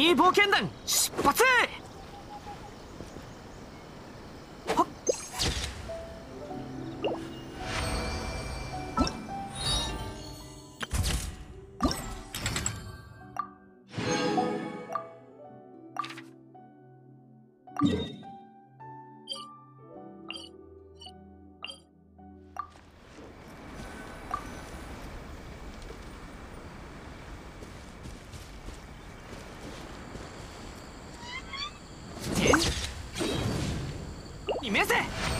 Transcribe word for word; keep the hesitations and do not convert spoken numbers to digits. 紅冒険団出発！ 見えせ！